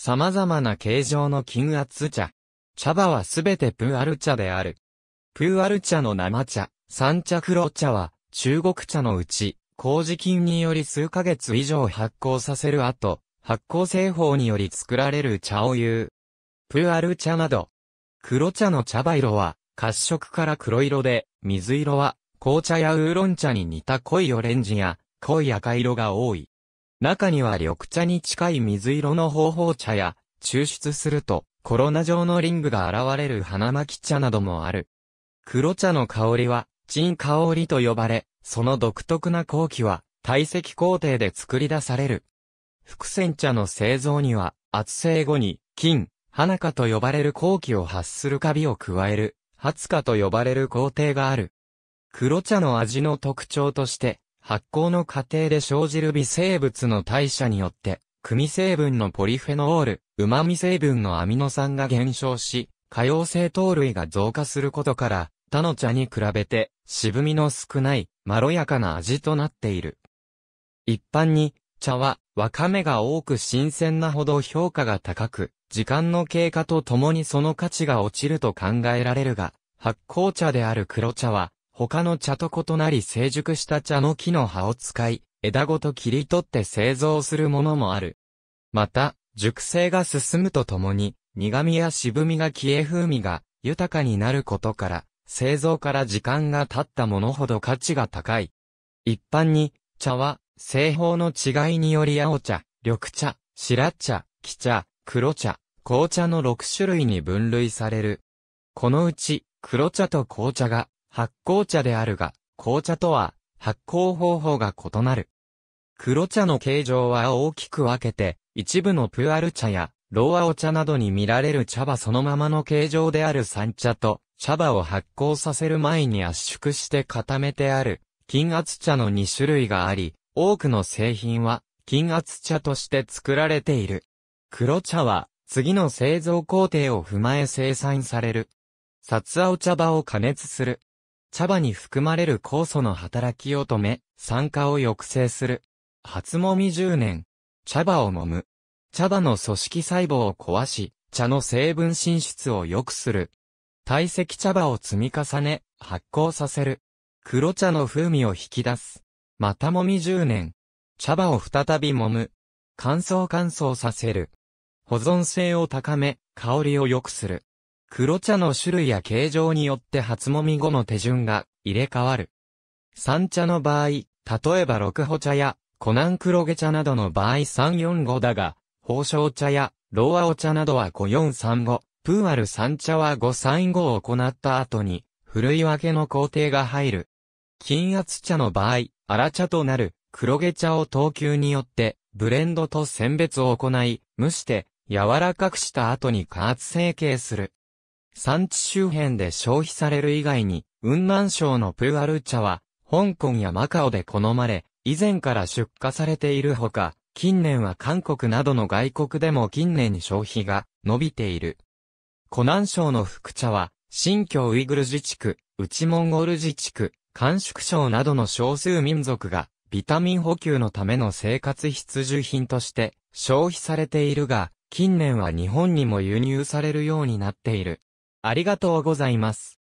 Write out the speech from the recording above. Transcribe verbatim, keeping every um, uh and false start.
様々な形状の均圧茶。茶葉はすべてプーアル茶である。プーアル茶の生茶、三茶黒茶は中国茶のうち、麹菌により数ヶ月以上発酵させる後、発酵製法により作られる茶を言う。プーアル茶など、黒茶の茶葉色は褐色から黒色で、水色は紅茶やウーロン茶に似た濃いオレンジや濃い赤色が多い。中には緑茶に近い水色の芳々茶や、抽出するとコロナ状のリングが現れる花巻茶などもある。黒茶の香りは、陳香りと呼ばれ、その独特な香気は、堆積工程で作り出される。福泉茶の製造には、圧成後に、金、花香と呼ばれる香気を発するカビを加える、発香と呼ばれる工程がある。黒茶の味の特徴として、発酵の過程で生じる微生物の代謝によって、組成分のポリフェノール、旨味成分のアミノ酸が減少し、可溶性糖類が増加することから、他の茶に比べて渋みの少ないまろやかな味となっている。一般に、茶はわかめが多く新鮮なほど評価が高く、時間の経過とともにその価値が落ちると考えられるが、発酵茶である黒茶は、他の茶と異なり成熟した茶の木の葉を使い、枝ごと切り取って製造するものもある。また、熟成が進むとともに、苦味や渋みが消え風味が豊かになることから、製造から時間が経ったものほど価値が高い。一般に、茶は、製法の違いにより青茶、緑茶、白茶、黄茶、黒茶、紅茶のろくしゅるいに分類される。このうち、黒茶と紅茶が、発酵茶であるが、紅茶とは発酵方法が異なる。黒茶の形状は大きく分けて、一部のプーアル茶やローアオ茶などに見られる茶葉そのままの形状である三茶と、茶葉を発酵させる前に圧縮して固めてある、均圧茶のにしゅるいがあり、多くの製品は均圧茶として作られている。黒茶は次の製造工程を踏まえ生産される。サツアオ茶葉を加熱する。茶葉に含まれる酵素の働きを止め、酸化を抑制する。初揉みじゅうねん。茶葉を揉む。茶葉の組織細胞を壊し、茶の成分進出を良くする。堆積茶葉を積み重ね、発酵させる。黒茶の風味を引き出す。また揉みじゅうねん。茶葉を再び揉む。乾燥乾燥させる。保存性を高め、香りを良くする。黒茶の種類や形状によって初揉み後の手順が入れ替わる。三茶の場合、例えば六歩茶や湖南黒毛茶などの場合さんよんごだが、宝生茶やローアオ茶などはごよんさんご、プーアル三茶はごさんごを行った後に、ふるい分けの工程が入る。均圧茶の場合、粗茶となる黒毛茶を等級によって、ブレンドと選別を行い、蒸して柔らかくした後に加圧成形する。産地周辺で消費される以外に、雲南省のプーアル茶は、香港やマカオで好まれ、以前から出荷されているほか、近年は韓国などの外国でも近年消費が伸びている。湖南省の福茶は、新疆ウイグル自治区、内モンゴル自治区、甘粛省などの少数民族が、ビタミン補給のための生活必需品として消費されているが、近年は日本にも輸入されるようになっている。ありがとうございます。